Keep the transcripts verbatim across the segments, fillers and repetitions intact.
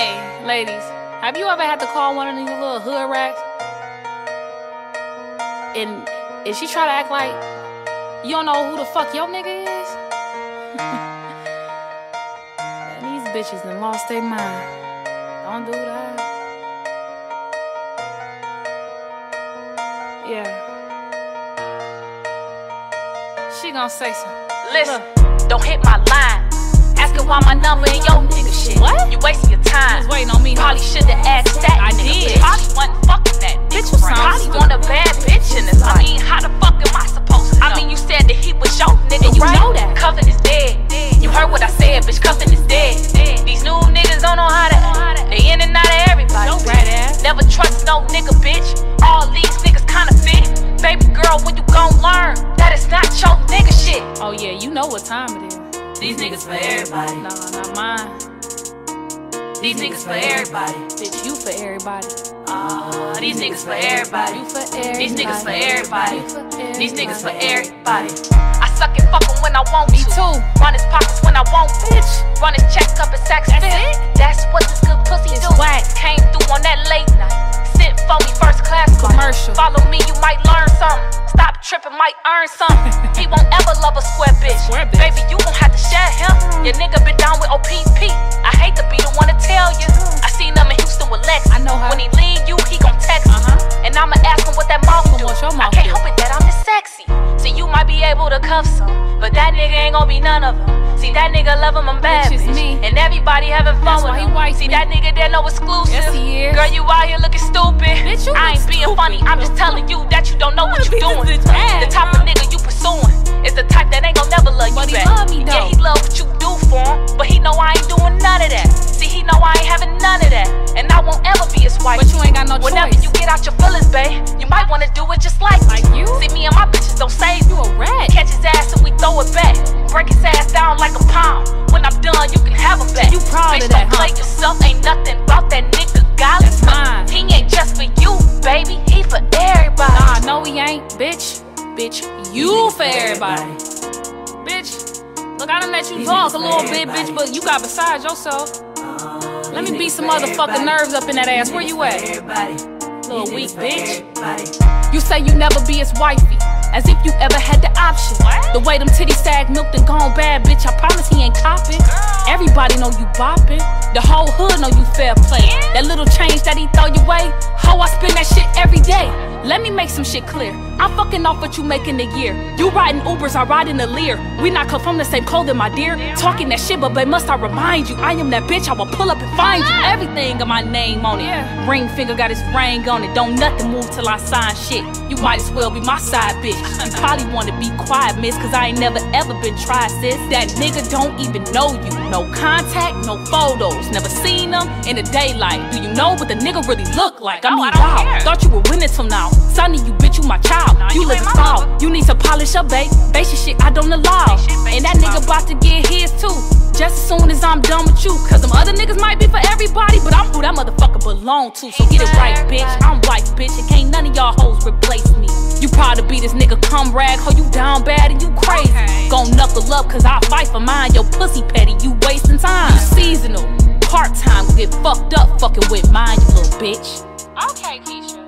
Hey, ladies, have you ever had to call one of these little hood rats? And, and she try to act like you don't know who the fuck your nigga is? Man, these bitches done lost their mind. Don't do that. Yeah. She gonna say something. Listen, look. Don't hit my line. Asking why my number in your nigga shit. What? You wasting your time. You waiting on me. Probably should've asked that. I did. Probably wasn't fucking that bitch. You probably want a bad bitch in this life. I mean, how the fuck am I supposed to know? I mean, you said that he was your nigga, you right? Know that. Cuffin is dead. You heard what I said, bitch. Cuffin is dead. These new niggas don't know how to act. They in and out of everybody. No right ass. Never trust no nigga, bitch. All these niggas kinda fit. Baby girl, when you gon' learn that it's not your nigga shit? Oh yeah, you know what time it is. These niggas for everybody. Nah, not mine. These niggas for everybody. Bitch, you for everybody. Uh, these niggas for everybody. You for everybody. These niggas for everybody. These niggas for everybody. I suck at fuckin' when I want me to. Run his pockets when I want, bitch. Run his check up at Saks Fifth. That's what this good pussy do. Came through on that late night. Sent for me first class commercial. Follow me, you might learn something. Stop tripping, might earn something. He won't ever love a square bitch. Square bitch. Baby, you gon' have to share him. Your nigga been down with O P P. I hate to be the one to tell you. I seen him in Houston with Lex. I know her. When he leave you, he gon' text me. Uh-huh. And I'ma ask him what that mouth do. I can't help it that I'm just sexy. So you might be able to cuff some. But that nigga ain't gon' be none of them. See, that nigga love him, I'm bad, bitch. Me. And everybody having fun with him. See, me. That nigga, there no exclusive. Yes, he is. Girl, you out here looking stupid. Bitch, you I ain't being stupid, funny. I'm just telling you that you don't know what you doing. The type of nigga you pursuing is the type that ain't gon' never love you back. Yeah, he love what you do for him, but he know I ain't doing none of that. See, he know I ain't having none of that, and I won't ever be his wife. But you ain't got no choice. Whenever you get out your feelings, babe, you might wanna do it just like me. Like you? See, me and my bitches don't save you a rat. Catch his ass and we throw it back. Break his ass down like a pound. When I'm done, you can have him back. You proud bitch, of that, don't huh? Play yourself, ain't nothing about that nigga. Golly, mine. He ain't just for you, baby. He for everybody. Nah, no, he ain't, bitch. Bitch, you for everybody. Bitch, look, I done let you talk a little bit, bitch, but you got beside yourself. Let me beat some motherfucking nerves up in that ass. Where you at? Little weak bitch. You say you never be his wifey, as if you ever had the option. The way them titties sag milked and gone bad, bitch, I promise he ain't copping. Everybody know you bopping. The whole hood know you fair play. That little change that he throw your way, ho, I spend that shit every day. Let me make some shit clear. I'm fucking off what you make in a year. You riding Ubers, I ride in a Lear. We not come from the same clothing, my dear. Talking that shit, but babe, must I remind you, I am that bitch, I will pull up and find you. Everything of my name on it. Ring finger got his ring on it. Don't nothing move till I sign shit. You might as well be my side bitch. You probably wanna be quiet, miss, cause I ain't never ever been tried, sis. That nigga don't even know you. No contact, no photos. Never seen them in the daylight. Do you know what the nigga really look like? I mean, oh, I don't wow, care. Thought you were witness till now. Sonny, you bitch, you my child. Nah, you, you live in foul. You need to polish up, babe. Basic shit I don't allow. And that nigga about to get his too. Just as soon as I'm done with you. Cause them other niggas might be for everybody, but I'm who that motherfucker belong to. So get it right, bitch. I'm wife, bitch. And can't none of y'all hoes replace me. You proud to be this nigga cum rag. Ho, you down bad and you crazy. Okay. Gon' knuckle up cause I fight for mine. Your pussy petty, you wasting time. You seasonal, part-time, get fucked up fucking with mine, you little bitch. Okay, Keisha.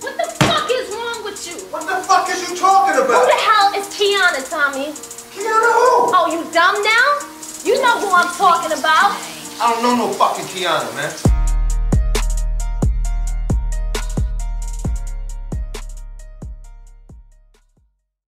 What the fuck is you talking about? Who the hell is Kiana, Tommy? Kiana who? Oh, you dumb now? You know who I'm talking about. I don't know no fucking Kiana, man.